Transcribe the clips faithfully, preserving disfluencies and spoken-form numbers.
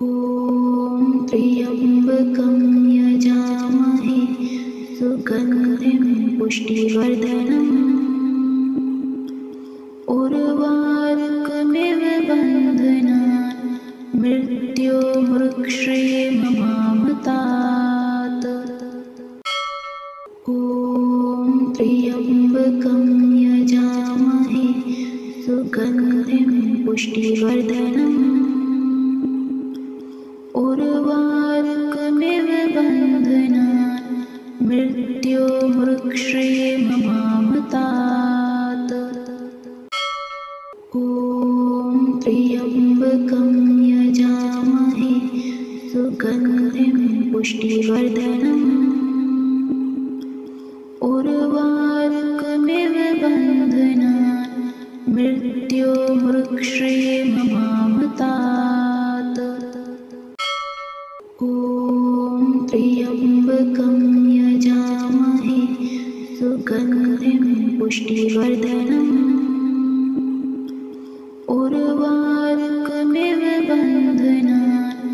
ॐ त्र्यम्बकं यजामहे सुगन्धिं पुष्टिवर्धनम् उर्वारुकमिव बन्धनान् मृत्योर्मुक्षयेममामतात्। ॐ त्र्यम्बकं यजामहे सुगन्धिं पुष्टिवर्धनम् उर्वारुकमिव बन्धनान् मृत्योर्मुक्षयेममामतात्। ॐ त्र्यम्बकं यजामहे सुगन्धिं पुष्टिवर्धनम् उर्वारुकमिव बन्धनान् मृत्योर्मुक्षयेममामतात्। ॐ त्र्यम्बकं यजामहे सुगन्धिं पुष्टिवर्धनम् उर्वारुकमिव बन्धनान्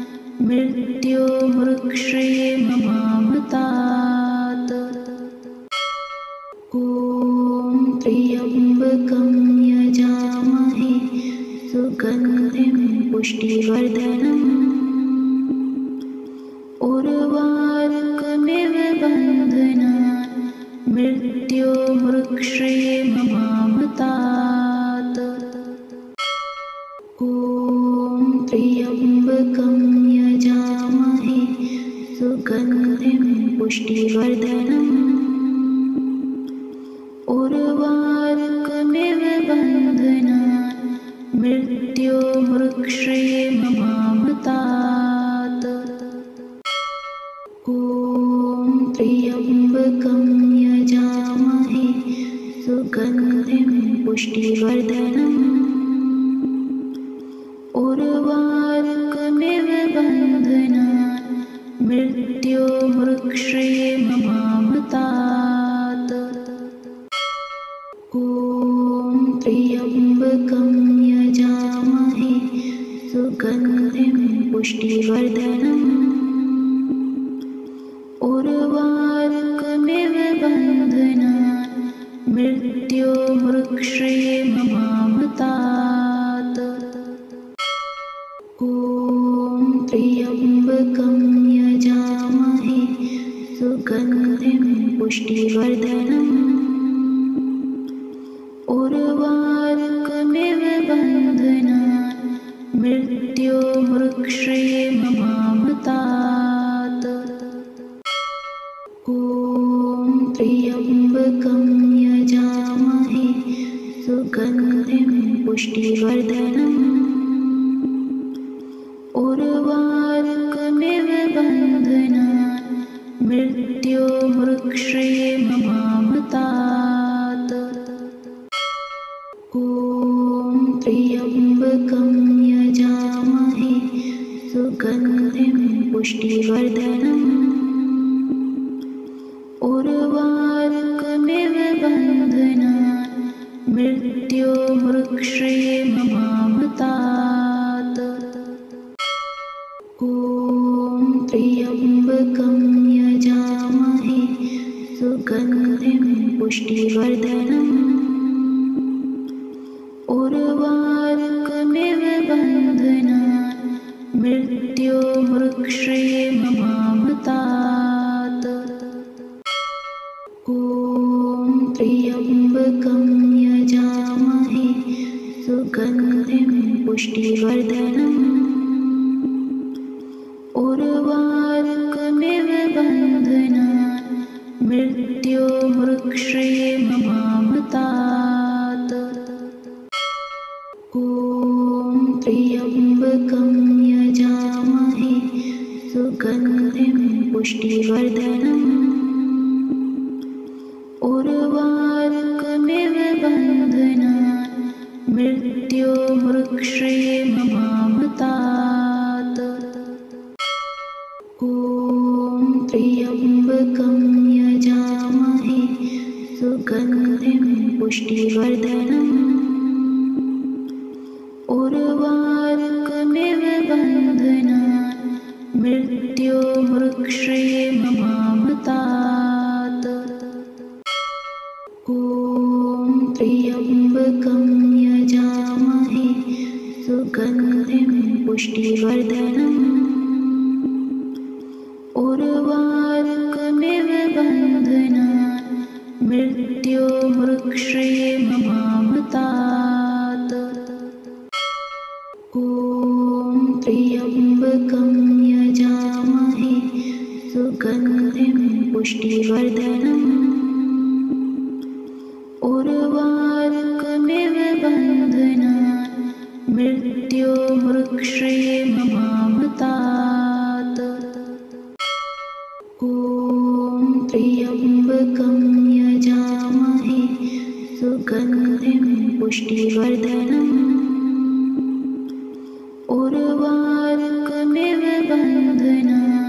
मृत्योर्मुक्षयेममामतात्। ॐ त्र्यम्बकं यजामहे सुगन्धिं पुष्टिवर्धनम् उर्वारुकमिव बन्धनान् मृत्योर्मुक्षयेममामतात्। ॐ त्र्यम्बकं यजामहे सुगन्धिं पुष्टिवर्धनम् उर्वारुकमिव बन्धनान् मृत्योर्मुक्षयेममामतात्। ॐ त्र्यम्बकं यजामहे सुगन्धिं पुष्टिवर्धनम् उर्वारुकमिव बन्धनान् मृत्योर्मुक्षयेममामतात्। ॐ त्र्यम्बकं यजामहे सुगन्धिं पुष्टिवर्धनम् उर्वारुकमिव बन्धनान् मृत्योर्मुक्षयेममामतात्। ॐ त्र्यम्बकं यजामहे सुगन्धिं पुष्टिवर्धनम् उर्वारुकमिव बन्धनान् मृत्योर्मुक्षयेममामतात्। ॐ त्र्यम्बकं यजामहे सुगन्धिं पुष्टिवर्धनम् उर्वारुकमिव बन्धनान् मृत्योर्मुक्षयेममामतात्। ॐ त्र्यम्बकं यजामहे सुगन्धिं पुष्टिवर्धनम् उर्वारुकमिव बन्धनान् मृत्योर्मुक्षयेममामतात्। ॐ त्र्यम्बकं यजामहे सुगन्धिं पुष्टिवर्धनम् उर्वारुकमिव बन्धनान् मृत्योर्मुक्षयेममामतात्। ॐ त्र्यम्बकं यजामहे सुगन्धिं पुष्टिवर्धनम् उर्वारुकमिव बन्धनान् मृत्योर्मुक्षयेममामतात्। ॐ त्र्यम्बकं यजामहे सुगन्धिं पुष्टिवर्धनम् उर्वारुकमिव बन्धनान् मृत्योर्मुक्षयेममामतात्। ॐ त्र्यम्बकं यजामहे सुगन्धिं पुष्टिवर्धनम् उर्वारुकमिव बन्धनान् मृत्यो मृक्षे ममाहतात्। ॐ त्र्यम्बकं यजामहे सुगन्धिं पुष्टिवर्धनम् उर्वारुकमिव बन्धनान् मृत्यो मृक्षे ममाहतात्। ॐ त्र्यम्बकं यजामहे सुगन्धिं पुष्टिवर्धनम् उर्वारुकमिव बन्धनान् मृत्यो मृक्षे ममाहतात्। ॐ त्र्यम्बकं यजामहे सुगन्धिं पुष्टिवर्धनम् उर्वारुकमिव बन्धनान्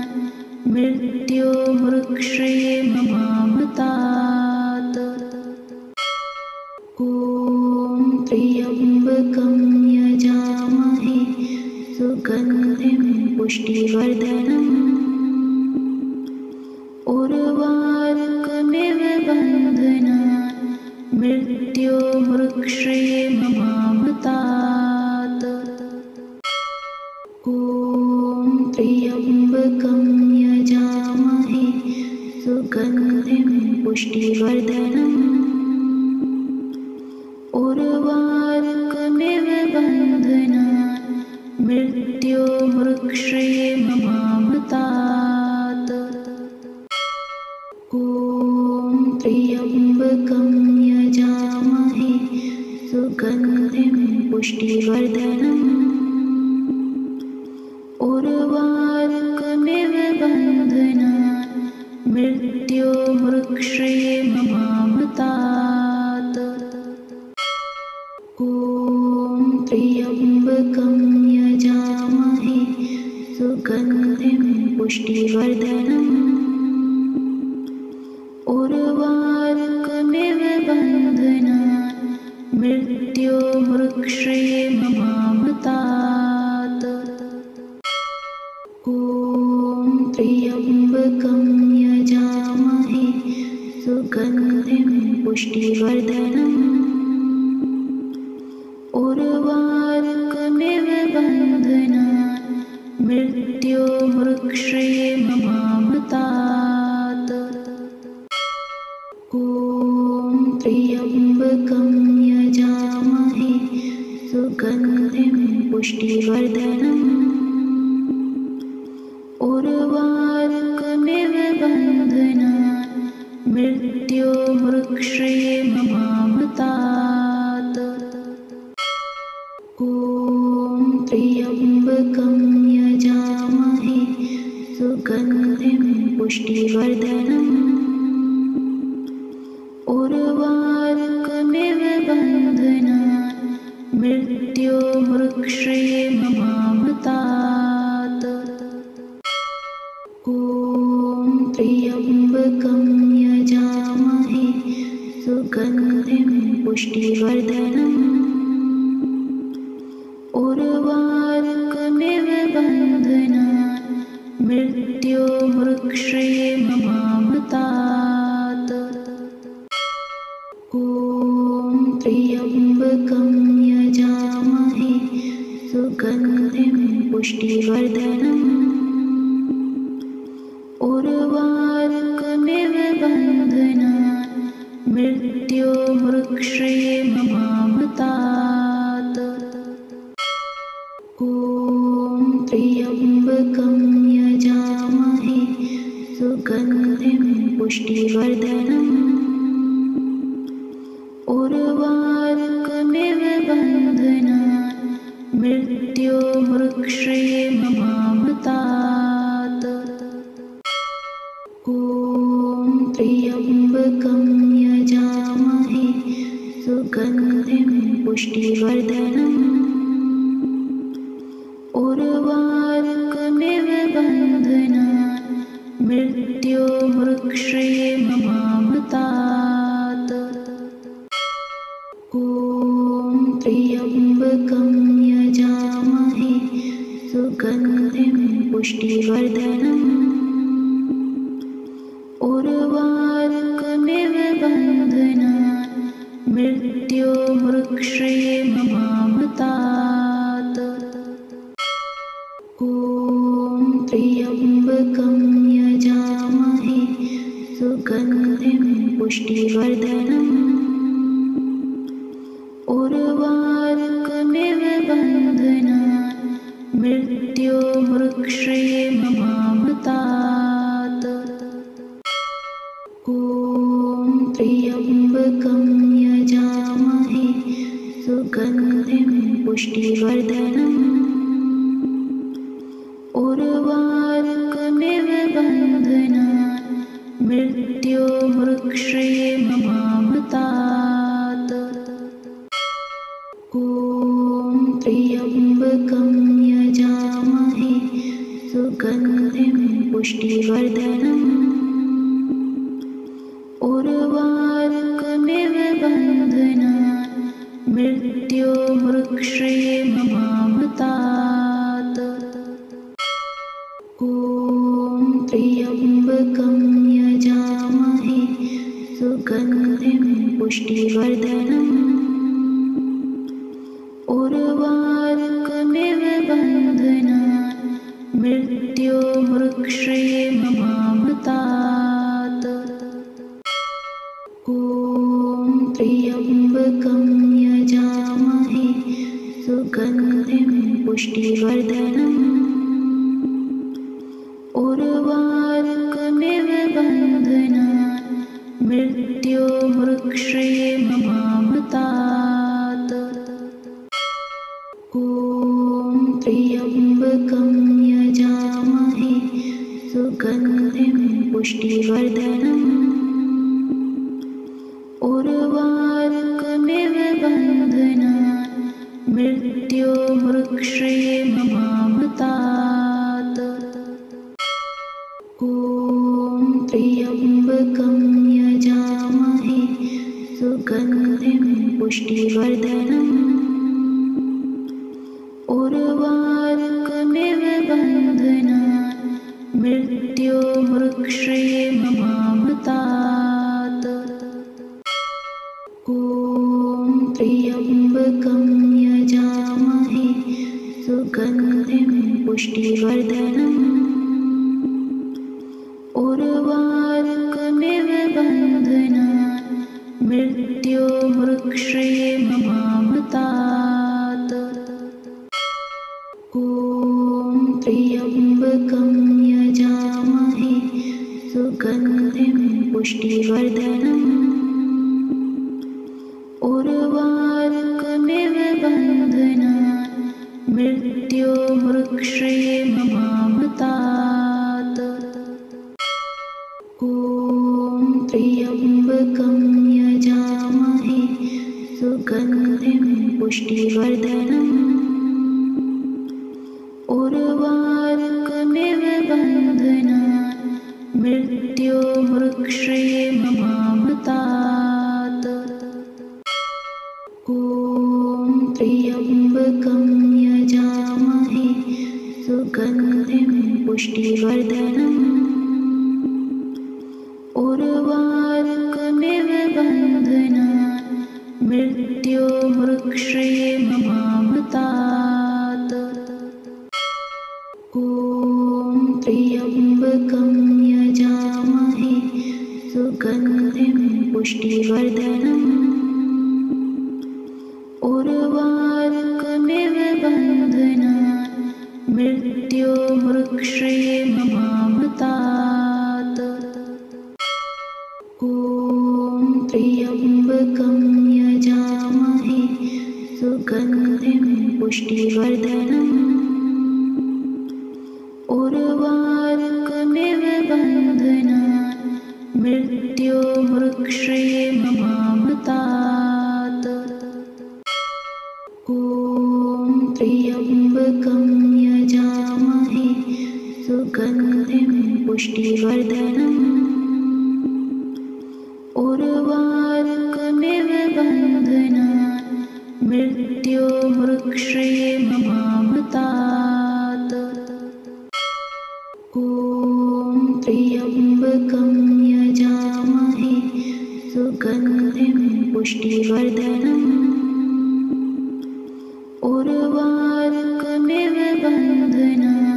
मृत्यो मृक्षे ममाहतात्। ॐ त्र्यम्बकं यजामहे सुगन्धिं पुष्टिवर्धनम् उर्वारुकमिव बन्धनान् मृत्यो मृक्षे ममाहतात्। ॐ त्र्यम्बकं यजामहे सुगन्धिं पुष्टिवर्धनम् उर्वारुकमिव बन्धनान् मृत्यो मृक्षे ममाहतात्। ॐ त्र्यम्बकं यजामहे सुगन्धिं पुष्टिवर्धनम् उर्वारुकमिव बन्धनान् मृत्यो मृक्षे ममाहतात्। ॐ त्र्यम्बकं यजामहे सुगन्धिं पुष्टिवर्धनम् उर्वारुकमिव बन्धनान् मृत्यो मृक्षे ममाहतात्। ॐ त्र्यम्बकं यजामहे सुगन्धिं पुष्टिवर्धनम् उर्वारुकमिव बन्धनान् मृत्यो मृक्षे ममाहतात्। ॐ त्र्यम्बकं यजामहे सुगन्धिं पुष्टिवर्धनम् उर्वारुकमिव बन्धनान् मृत्यो मृक्षे ममाहतात्। ॐ त्र्यम्बकं यजामहे सुगन्धिं पुष्टिवर्धनम् उर्वारुकमिव बन्धनान् मृत्यो मृक्षे ममाहतात्। ॐ त्र्यम्बकं यजामहे सुगन्धिं पुष्टिवर्धनम् उर्वारुकमिव बन्धनान् मृत्यो मृक्षे ममाहतात्। ॐ त्र्यम्बकं यजामहे सुगन्धिं पुष्टिवर्धनम् उर्वारुकमिव बन्धनान् मृत्यो मृक्षे ममाहतात्। ॐ त्र्यम्बकं यजामहे सुगन्धिं पुष्टिवर्धनम् उर्वारुकमिव बन्धनान् मृत्यो मृक्षे ममाहतात्। ॐ त्र्यम्बकं यजामहे सुगन्धिं पुष्टिवर्धनम् उर्वारुकमिव बन्धनान् मृत्यो मृक्षे ममाहतात्। ॐ त्र्यम्बकं यजामहे सुगन्धिं पुष्टिवर्धनम् पुष्टिवर्धनम् उर्वारुकमिव बन्धनान् मृत्योर्मुक्षेय ममामतात्। ॐ त्र्यम्बकं यजामहे सुगन्धिं पुष्टिवर्धनम् उर्वारुकमिव बन्धनान् मृत्योर्मुक्षेय ममामतात्। ॐ त्र्यम्बकं यजामहे सुगन्धिं पुष्टिवर्धनम् उर्वारुकमिव बन्धनान् मृत्योर्मुक्षेय ममामतात्। ॐ त्र्यम्बकं यजामहे सुगन्धिं पुष्टिवर्धनम् उर्वारुकमिव बन्धनान् मृत्योर्मुक्षेय ममामतात्। ॐ त्र्यम्बकं यजामहे सुगन्धिं पुष्टिवर्धनम् उर्वारुकमिव बन्धनान् मृत्योर्मुक्षेय ममामतात्। ॐ त्र्यम्बकं यजामहे सुगन्धिं पुष्टिवर्धनम् उर्वारुकमिव बन्धनान् मृत्योर्मुक्षेय ममामतात्। ॐ त्र्यम्बकं यजामहे सुगन्धिं पुष्टिवर्धनम् उर्वारुकमिव बन्धनान् मृत्योर्मुक्षेय ममामतात्। ॐ त्र्यम्बकं यजामहे सुगन्धिं पुष्टिवर्धनम् उर्वारुकमिव बन्धनान् मृत्योर्मुक्षेय ममामतात्। ॐ त्र्यम्बकं यजामहे सुगन्धिं पुष्टिवर्धनम् उर्वारुकमिव बन्धनान् मृत्योर्मुक्षेय ममामतात्। ॐ त्र्यम्बकं यजामहे सुगन्धिं पुष्टिवर्धनम् उर्वारुकमिव बन्धनान् मृत्योर्मुक्षेय ममामतात्। ॐ त्र्यम्बकं यजामहे सुगन्धिं पुष्टिवर्धनम् उर्वारुकमिव बन्धनान् मृत्योर्मुक्षेय ममामतात्। ॐ त्र्यम्बकं यजामहे सुगन्धिं पुष्टिवर्धनम् उर्वारुकमिव बन्धनान् मृत्योर्मुक्षेय ममामतात्। ॐ त्र्यम्बकं यजामहे सुगन्धिं पुष्टिवर्धनम् उर्वारुकमिव बन्धनान् मृत्योर्मुक्षेय ममामतात्। ॐ त्र्यम्बकं यजामहे सुगन्धिं पुष्टिवर्धनम् उर्वारुकमिव बन्धनान्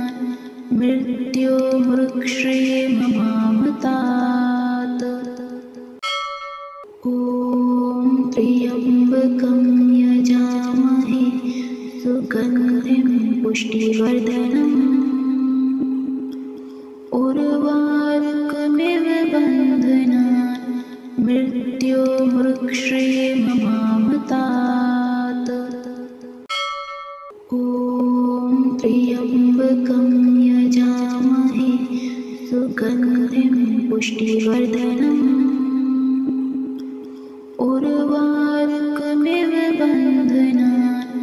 मृत्योर्मुक्षेय ममामतात्। ॐ त्र्यम्बकं यजामहे सुगन्धिं पुष्टिवर्धनम् उर्वारुकमिव बन्धनान् मृत्योर्मुक्षेय ममामतात्। पुष्टिवर्धनम उर्वारुकमिव बन्धनान् मृत्योर्मृक्षेममामतात्। ॐ त्र्यम्बकं यजामहे सुगन्धिं पुष्टिवर्धनम् उर्वारुकमिव बन्धनान्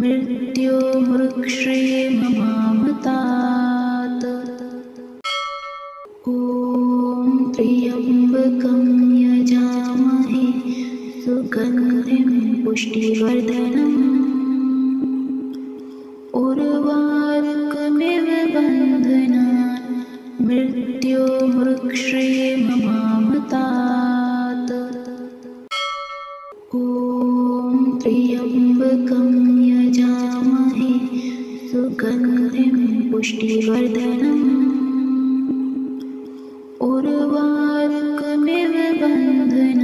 मृत्योर्मृक्षेममामतात्। ॐ त्र्यम्बकं यजामहे सुगन्धिं पुष्टिवर्धनम् उर्वारुकमिव बन्धनान् मृत्योर्मृक्षेममामतात्। ॐ त्र्यम्बकं यजामहे सुगन्धिं पुष्टिवर्धनम् उर्वारुकमिव बन्धनान्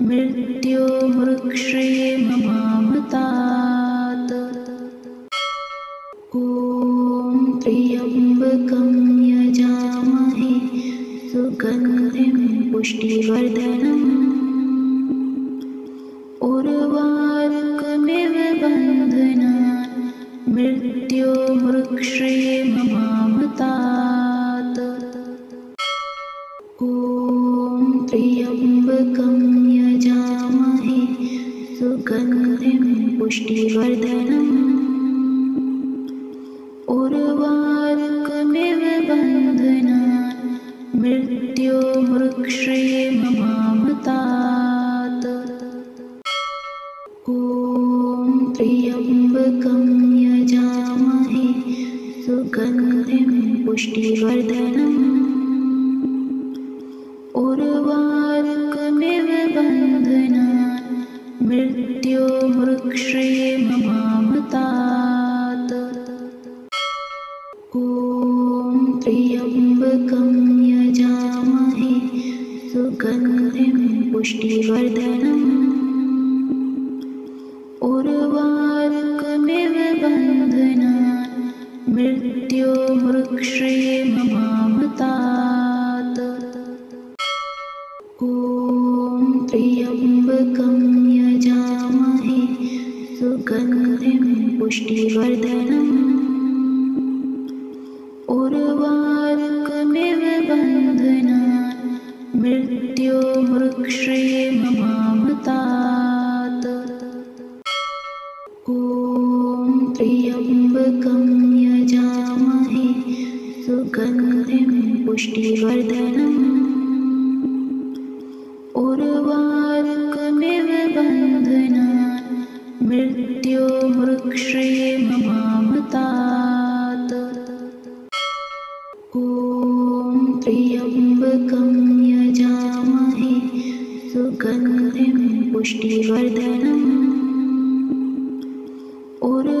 मृत्योर्मृक्षेममामतात्। ॐ त्र्यम्बकं यजामहे सुगन्धिं पुष्टिवर्धनम् उर्वारुकमिव बन्धनान् मृत्योर्मृक्षेममामतात्। ॐ त्र्यम्बकं यजामहे सुगन्धिं पुष्टिवर्धनम् उर्वारुकमिव बन्धनान् मृत्योर्मृक्षेममामतात्। ॐ त्र्यम्बकं यजामहे सुगन्धिं पुष्टिवर्धनम् उर्वारुकमिव बन्धनान् मृत्योर्मृक्षेममामतात्। ॐ त्र्यम्बकं यजामहे सुगन्धिं पुष्टिवर्धनम् उर्वारुकमिव बन्धनान् मृत्योर्मृक्षेममामतात्। ॐ त्र्यम्बकं यजामहे सुगन्धिं पुष्टिवर्धनम् उर्वारुकमिव बन्धनान् मृत्योर्मृक्षेममामतात्। ॐ त्र्यम्बकं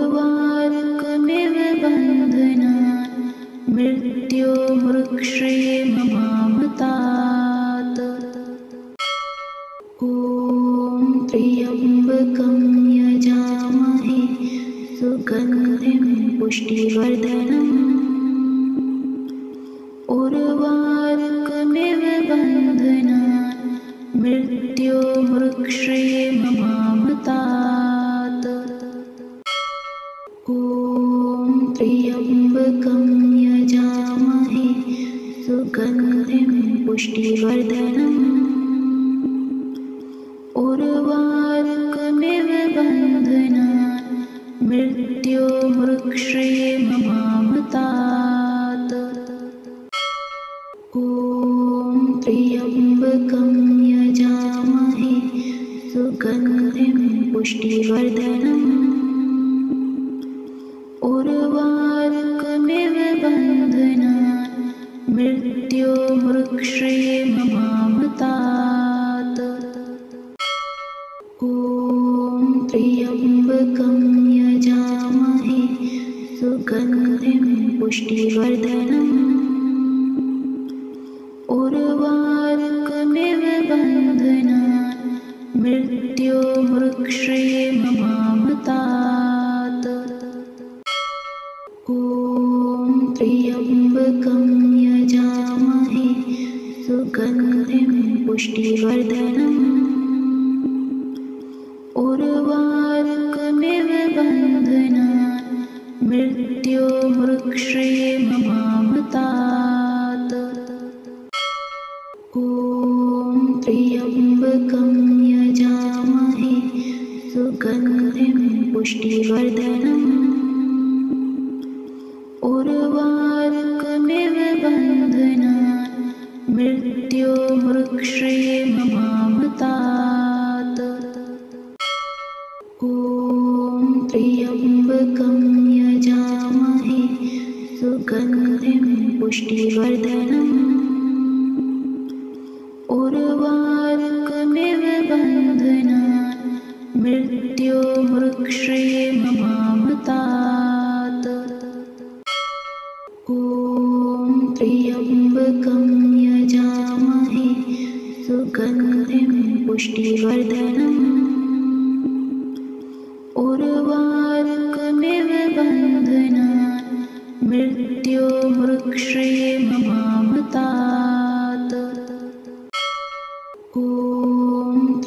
यजामहे सुगन्धिं पुष्टिवर्धनम् उर्वारुकमिव बन्धनान् मृत्योर्मृक्षेममामतात्। ॐ त्र्यम्बकं यजामहे सुगन्धिं पुष्टिवर्धनम् उर्वारुकमिव बन्धनान् मृत्योर्मृक्षेममामतात्। ॐ त्र्यम्बकं यजामहे सुगन्धिं पुष्टिवर्धनम् उर्वारुकमिव बन्धनान् मृत्योर्मृक्षेममामतात्। ॐ त्र्यम्बकं यजामहे सुगन्धिं पुष्टिवर्धनम् उर्वारुकमिव बन्धनान् मृत्योर्मृक्षेममामतात्। ॐ त्र्यम्बकं यजामहे सुगन्धिं पुष्टिवर्धनम् उर्वारुकमिव बन्धनान् मृत्योर्मृक्षेममामतात्। ॐ त्र्यम्बकं यजामहे सुगन्धिं पुष्टिवर्धनम् उर्वारुकमिव बन्धनान् मृत्योर्मृक्षेममामतात्। ॐ त्र्यम्बकं यजामहे सुगन्धिं पुष्टिवर्धनम् उर्वारुकमिवबन्धनान् मृत्योर्मुक्षेममामतात्। ॐ त्र्यम्बकं यजामहे सुगन्धिं पुष्टिवर्धनम् उर्वारुकमिव बन्धनान् मृत्योर्मुक्षेममामतात्। ॐ त्र्यम्बकं यजामहे सुगन्धिं पुष्टिवर्धनम् उर्वारुकमिव बन्धनान् मृत्योर्मुक्षेममामतात्। ॐ त्र्यम्बकं यजामहे सुगन्धिं पुष्टिवर्धनम् उर्वारुकमिव बन्धनान् मृत्योर्मुक्षेममामतात्। ॐ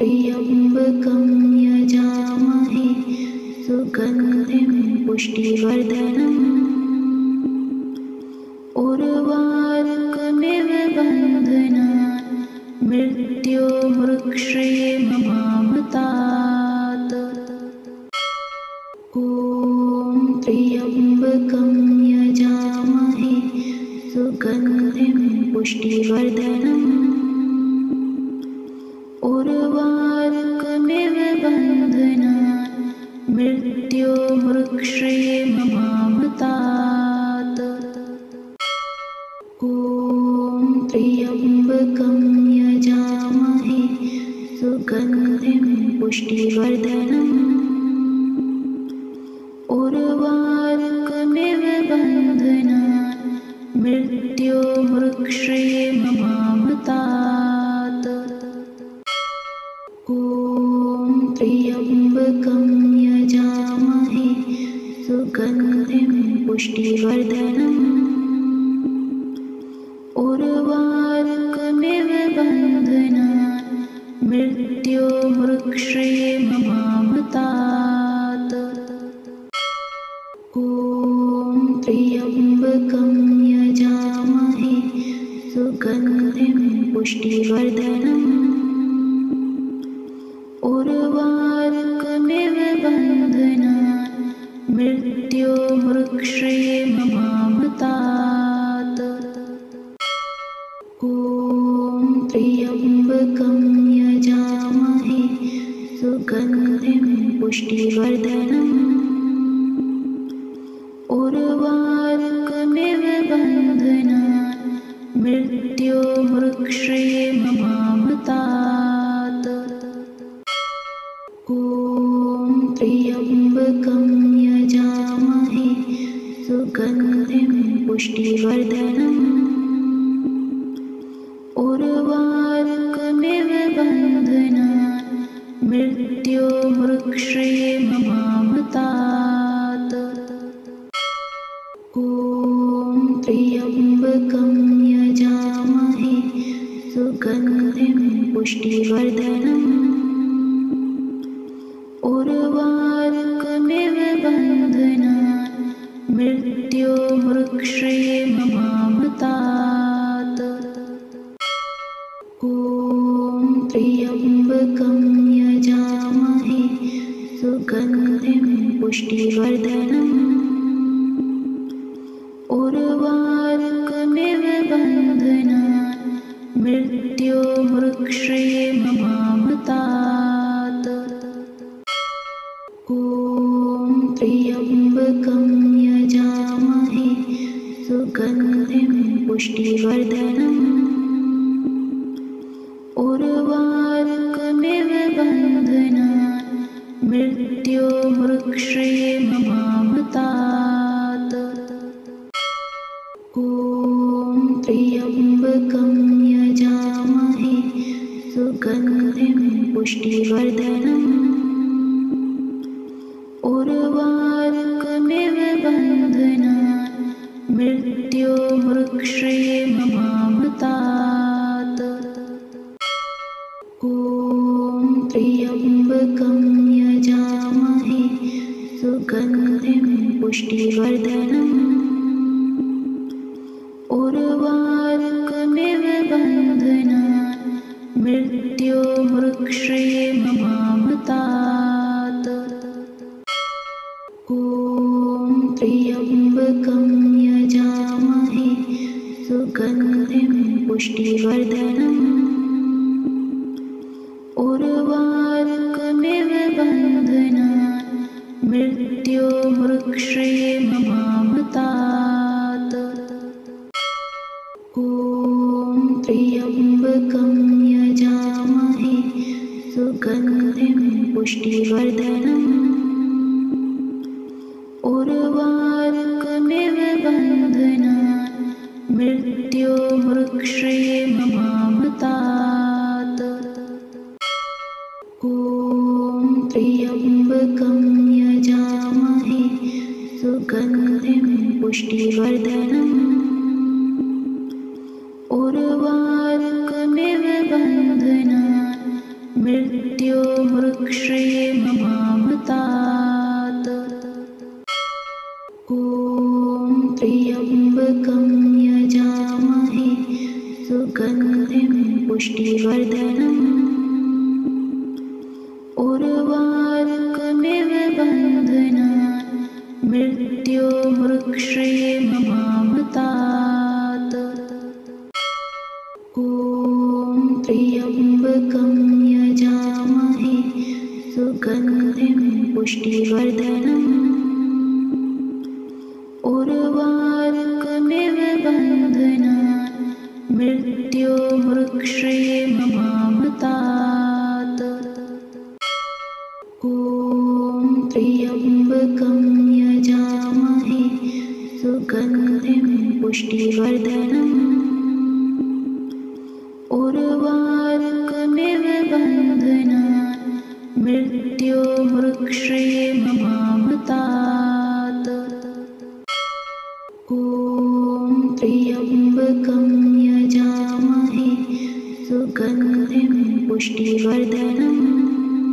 त्र्यम्बकं यजामहे सुगन्धिं पुष्टिवर्धनम् उर्वारुकमिव बन्धनान् मृत्योर्मुक्षेममामतात्। ॐ त्र्यम्बकं यजामहे सुगन्धिं पुष्टिवर्धनम् उर्वारुकमिव बन्धनान् मृत्योर्मुक्षेममामतात्। ॐ त्र्यम्बकं यजामहे सुगन्धिं पुष्टिवर्धनम् उर्वारुकमिव बन्धनान् मृत्योर्मुक्षेममामतात्। ॐ त्र्यम्बकं यजामहे सुगन्धिं पुष्टिवर्धनम् उर्वारुकमिव बन्धनान् मृत्योर्मुक्षेममामतात्। ॐ त्र्यम्बकं यजामहे सुगन्धिं पुष्टिवर्धनम् उर्वारुकमिव बन्धनान् मृत्योर्मुक्षेममामतात्। ॐ त्र्यम्बकं यजामहे सुगन्धिं पुष्टिवर्धनम् उर्वारुकमिव बन्धनान् मृत्योर्मुक्षेममामतात्। ॐ त्र्यम्बकं यजामहे सुगन्धिं पुष्टिवर्धनम् उर्वारुकमिव बन्धनान् मृत्योर्मुक्षेममामतात्। ॐ त्र्यम्बकं यजामहे सुगन्धिं पुष्टिवर्धनम् उर्वारुकमिव बन्धनान् मृत्योर्मुक्षेममामतात्। ॐ त्र्यम्बकं यजामहे सुगन्धिं पुष्टिवर्धनम् उर्वारुकमिव बन्धनान् मृत्योर्मुक्षेममामतात्। ॐ त्र्यम्बकं यजामहे सुगन्धिं पुष्टिवर्धनम् उर्वारुकमिव बन्धनान् मृत्योर्मुक्षेममामतात्। ॐ त्र्यम्बकं यजामहे सुगन्धिं पुष्टिवर्धनम् उर्वारुकमिव बन्धनान् मृत्यो वृक्षे ममावतात्। ॐ त्र्यम्बकं यजामहे सुगन्धिं पुष्टिवर्धनम् उर्वारुकमिव बन्धनान् मृत्यो वृक्षे ममावतात्। ॐ त्र्यम्बकं यजामहे सुगन्धिं पुष्टिवर्धनम् उर्वारुकमिव बन्धनान् मृत्यो वृक्षे ममावतात्। ॐ त्र्यम्बकं यजामहे सुगन्धिं पुष्टिवर्धनम् उर्वारुकमिव बन्धनान् मृत्यो वृक्षे ममावतात्। ॐ त्र्यम्बकं यजामहे सुगन्धिं पुष्टिवर्धनम् उर्वारुकमिव बन्धनान् मृत्यो वृक्षे ममावतात्। ॐ त्र्यम्बकं यजामहे सुगन्धिं पुष्टिवर्धनम् उर्वारुकमिव बन्धनान् मृत्यो वृक्षे ममावतात्। ॐ त्र्यम्बकं यजामहे सुगन्धिं पुष्टिवर्धनम् उर्वारुकमिव बन्धनान् मृत्यो वृक्षे ममावतात्। ॐ त्र्यम्बकं यजामहे सुगन्धिं पुष्टिवर्धनम् उर्वारुकमिव बन्धनान् मृत्यो वृक्षे ममावतात्। ॐ त्र्यम्बकं यजामहे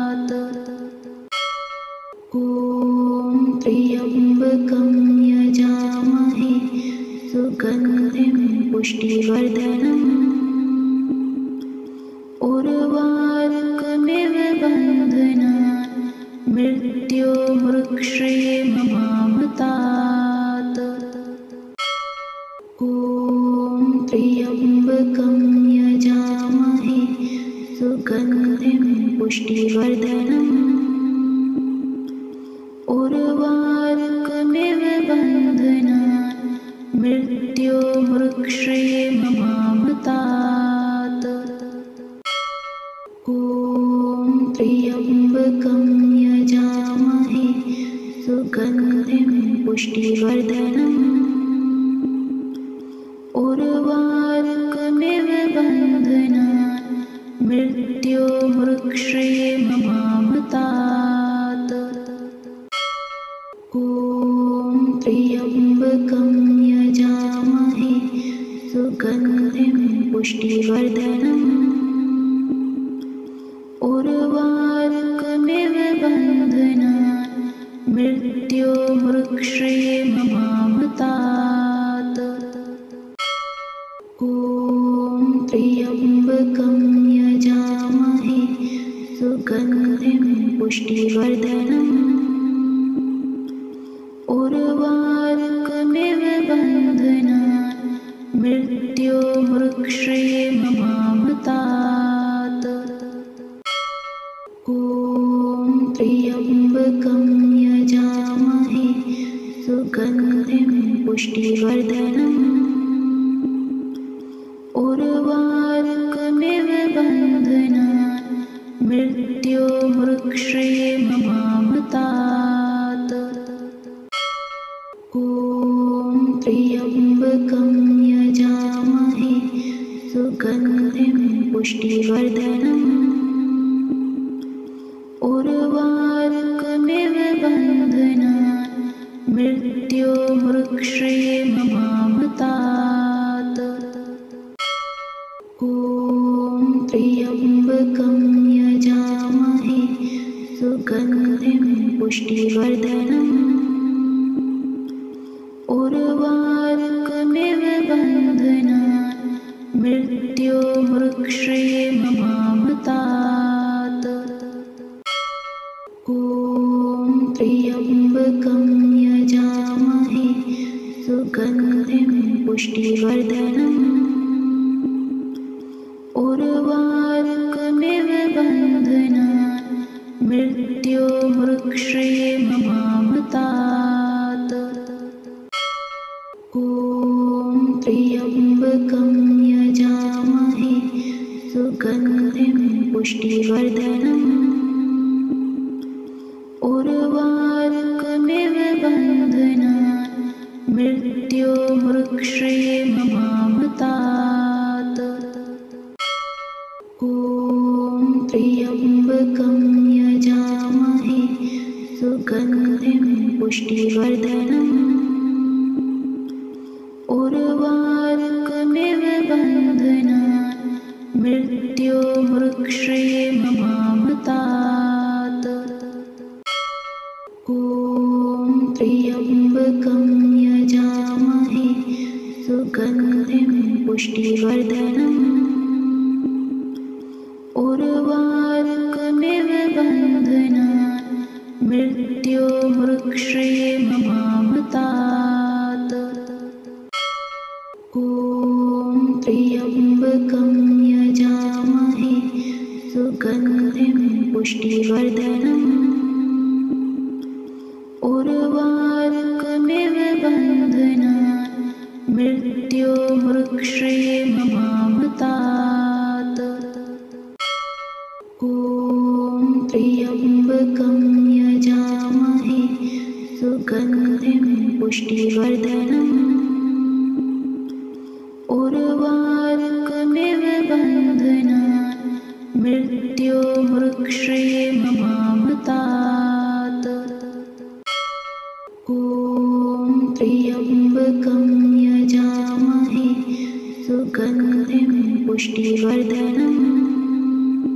सुगन्धिं पुष्टिवर्धनम् उर्वारुकमिव बन्धनान् मृत्यो वृक्षे ममावतात्। ॐ त्र्यम्बकं यजामहे सुगन्धिं पुष्टिवर्धनम् उर्वारुकमिव बन्धनान् मृत्यो वृक्षे ममावतात्। ॐ त्र्यम्बकं यजामहे सुगन्धिं पुष्टिवर्धनम् उर्वारुकमिव बन्धनान् मृत्यो वृक्षे ममावतात्। ॐ त्र्यम्बकं यजामहे सुगन्धिं पुष्टिवर्धनम् उर्वारुकमिव बन्धनान् मृत्यो वृक्षे ममावतात्। ॐ त्र्यम्बकं यजामहे सुगन्धिं पुष्टिवर्धनम् उर्वारुकमिव बन्धनान् मृत्यो वृक्षे ममावतात्। ॐ त्र्यम्बकं यजामहे सुगन्धिं पुष्टिवर्धनम् उर्वारुकमिव बन्धनान् मृत्यो वृक्षे ममावतात्। ॐ त्र्यम्बकं यजामहे सुगन्धिं पुष्टिवर्धनम् उर्वारुकमिव बन्धनान् मृत्यो वृक्षे ममावतात्। ॐ त्र्यम्बकं यजामहे सुगन्धिं सुगन्धिं पुष्टिवर्धनम् उर्वारुकमिव बन्धनान् मृत्योर्मुक्षयेममामृतात्। ॐ त्र्यम्बकं यजामहे सुगन्धिं पुष्टिवर्धनम् उर्वारुकमिव बन्धनान् मृत्योर्मुक्षयेममामृतात्। ॐ त्र्यम्बकं यजामहे सुगन्धिं पुष्टिवर्धनम् उर्वारुकमिव बन्धनान् मृत्योर्मुक्षयेममामृतात्। ॐ त्र्यम्बकं यजामहे सुगन्धिं पुष्टिवर्धनम् उर्वारुकमिव बन्धनान् मृत्योर्मुक्षयेममामृतात्। ॐ त्र्यम्बकं यजामहे सुगन्धिं पुष्टिवर्धनम् उर्वारुकमिव बन्धनान् मृत्योर्मुक्षयेममामृतात्। ॐ त्र्यम्बकं यजामहे सुगन्धिं पुष्टिवर्धनम् उर्वारुकमिव बन्धनान् मृत्योर्मुक्षयेममामृतात्। ॐ त्र्यम्बकं यजामहे सुगन्धिं पुष्टिवर्धनम् उर्वारुकमिव बन्धनान् मृत्योर्मुक्षयेममामृतात्। ॐ त्र्यम्बकं यजामहे सुगन्धिं पुष्टिवर्धनम् उर्वारुकमिव बन्धनान्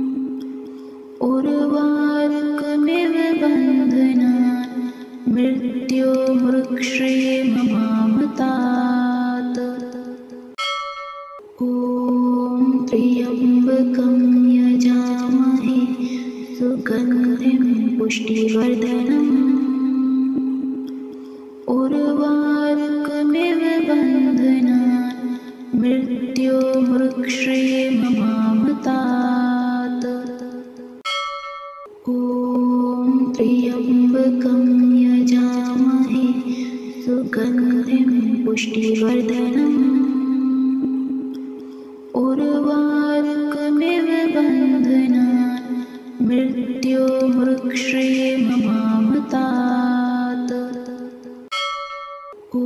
मृत्योर्मुक्षयेममामृतात्।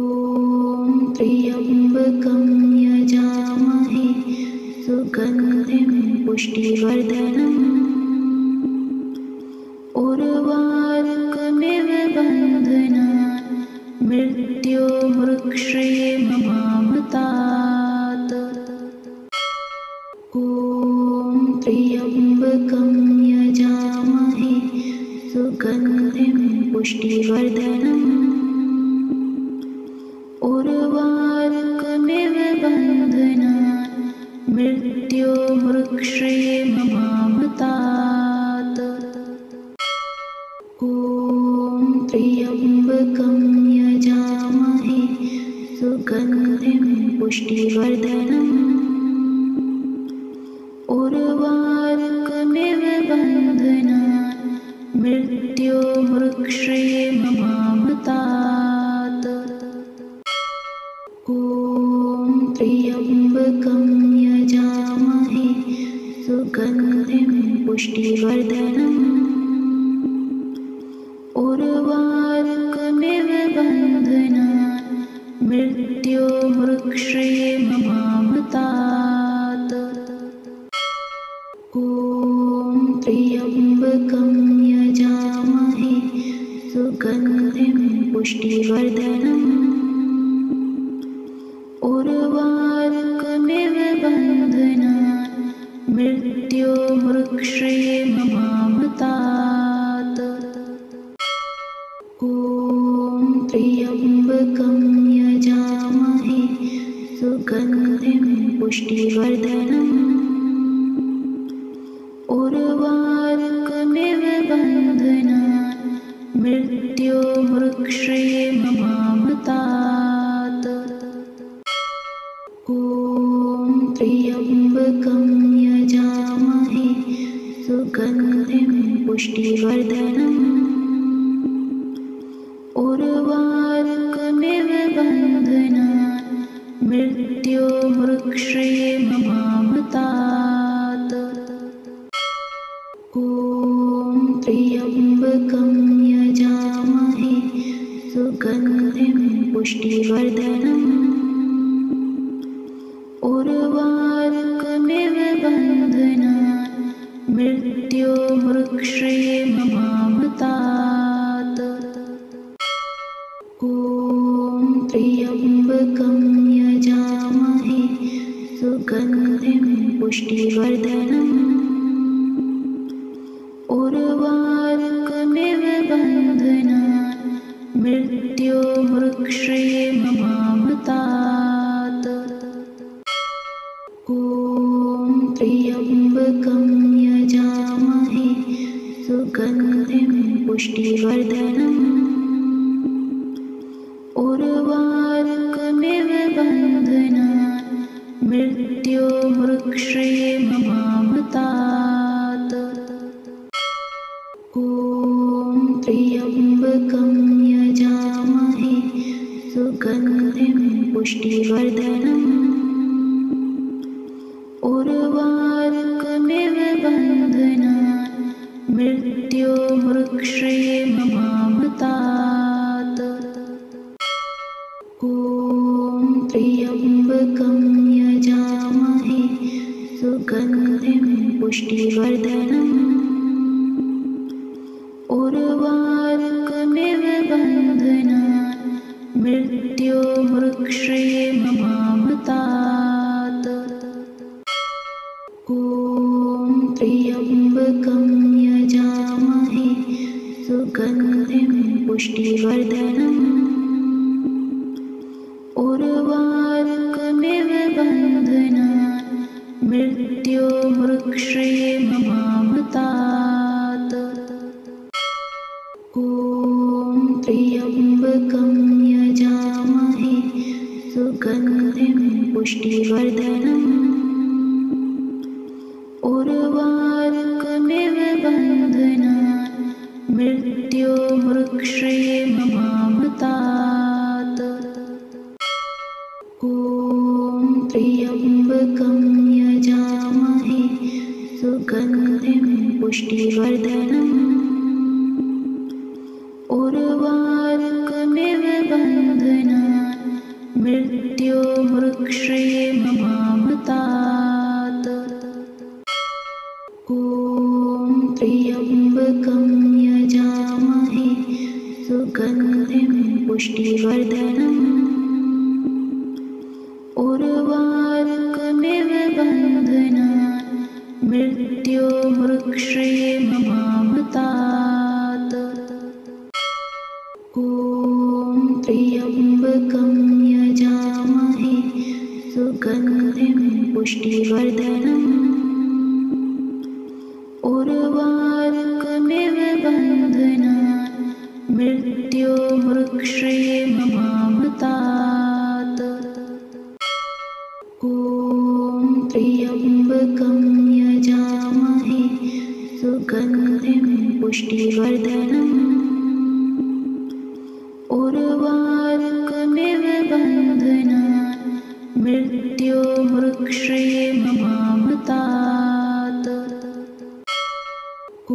ॐ त्र्यम्बकं यजामहे सुगन्धिं पुष्टिवर्धनम् उर्वारुकमिव बन्धनान् मृत्योर्मुक्षयेममामृतात्। ॐ त्र्यम्बकं यजामहे सुगन्धिं पुष्टिवर्धनम् उर्वारुकमिव बन्धनान् मृत्योर्मुक्षयेममामृतात्। ॐ त्र्यम्बकं यजामहे सुगन्धिं पुष्टिवर्धनम् उर्वारुकमिव बन्धनान् मृत्योर्मुक्षयेममामृतात्। ॐ त्र्यम्बकं यजामहे सुगन्धिं पुष्टिवर्धनम् उर्वारुकमिव बन्धनान् मृत्योर्मुक्षयेममामृतात्। ॐ त्र्यम्बकं यजामहे सुगन्धिं पुष्टिवर्धनम् उर्वारुकमिव बन्धनान् मृत्योर्मुक्षयेममामृतात्। ॐ त्र्यम्बकं यजामहे सुगन्धिं पुष्टिवर्धनम् उर्वारुकमिव बन्धनान् मृत्योर्मुक्षयेममामृतात्। ॐ त्र्यम्बकं यजामहे सुगन्धिं पुष्टिवर्धनम् उर्वारुकमिव बन्धनान् मृत्योर्मुक्षयेममामृतात्। त्र्यंबकं यजामहे सुगन्धिं पुष्टिवर्धनम् उर्वारुकमिव बन्धनान् मृत्योर्मुक्षे ममामृतात्। ॐ त्र्यंबकं यजामहे सुगन्धिं पुष्टिवर्धनम् उर्वारुकमिव बन्धनान् मृत्योर्मुक्षे ममामृतात्। ॐ त्र्यंबकं यजामहे सुगन्धिं पुष्टिवर्धनम् उर्वारुकमिव बन्धनान् मृत्योर्मुक्षे ममामृतात्। ॐ त्र्यंबकं यजामहे सुगन्धिं पुष्टिवर्धनम् उर्वारुकमिव बन्धनान् मृत्योर्मुक्षे ममामृतात्। ॐ त्र्यंबकं यजामहे सुगन्धिं पुष्टिवर्धनम् उर्वारुकमिव बन्धनान् मृत्योर्मुक्षे ममामृतात्। ॐ त्र्यंबकं यजामहे सुगन्धिं पुष्टिवर्धनम् उर्वारुकमिव बन्धनान् मृत्योर्मुक्षे ममामृतात्। ॐ त्र्यंबकं यजामहे सुगन्धिं पुष्टिवर्धनम् उर्वारुकमिव बन्धनान् मृत्योर्मुक्षे ममामृतात्। ॐ त्र्यंबकं यजामहे सुगन्धिं पुष्टिवर्धनम् उर्वारुकमिव बन्धनान् मृत्योर्मुक्षे ममामृतात्। ॐ त्र्यंबकं यजामहे सुगन्धिं पुष्टिवर्धनम् उर्वारुकमिव बन्धनान् मृत्योर्मुक्षे ममामृतात्। ॐ त्र्यंबकं यजामहे सुगन्धिं पुष्टिवर्धनम् उर्वारुकमिव बन्धनान् मृत्योर्मुक्षे ममामृतात्।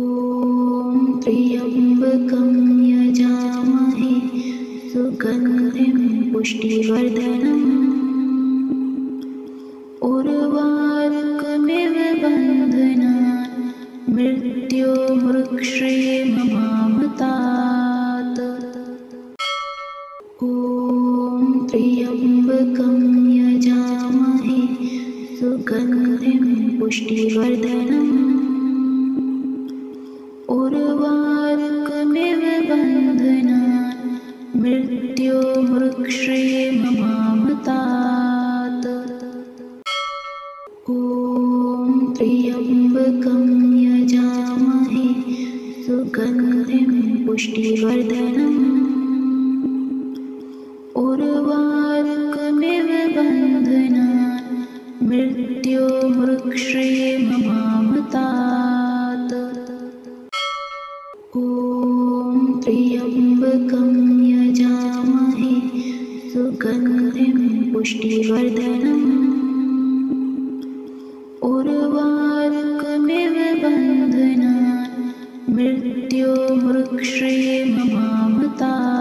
ॐ त्र्यंबकं यजामहे सुगन्धिं पुष्टिवर्धनम् उर्वारुकमिव बन्धनान् मृत्योर्मुक्षे ममामृतात्। ॐ त्र्यंबकं यजामहे सुगन्धिं पुष्टिवर्धनम् उर्वारुकमिव बन्धनान् मृत्योर्मुक्षे ममामृतात्। ॐ त्र्यंबकं यजामहे सुगन्धिं पुष्टिवर्धनम् उर्वारुकमिव बन्धनान् मृत्योर्मुक्षे ममामृतात्। ॐ त्र्यंबकं यजामहे सुगन्धिं पुष्टिवर्धनम् उर्वारुकमिव बन्धनान् मृत्योर्मुक्षे ममामृतात्। ॐ त्र्यंबकं यजामहे सुगन्धिं पुष्टिवर्धनम् उर्वारुकमिव बन्धनान् मृत्यो मृक्षे ममामतात्। ॐ त्र्यम्बकं यजामहे सुगन्धिं पुष्टिवर्धनम् उर्वारुकमिव बन्धनान् मृत्यो मृक्षे ममामतात्। ॐ त्र्यम्बकं यजामहे सुगन्धिं पुष्टिवर्धनम् उर्वारुकमिव बन्धनान् मृत्यो मृक्षे ममामतात्। ॐ त्र्यम्बकं यजामहे सुगन्धिं पुष्टिवर्धनम् उर्वारुकमिव बन्धनान् मृत्यो मृक्षे ममामतात्।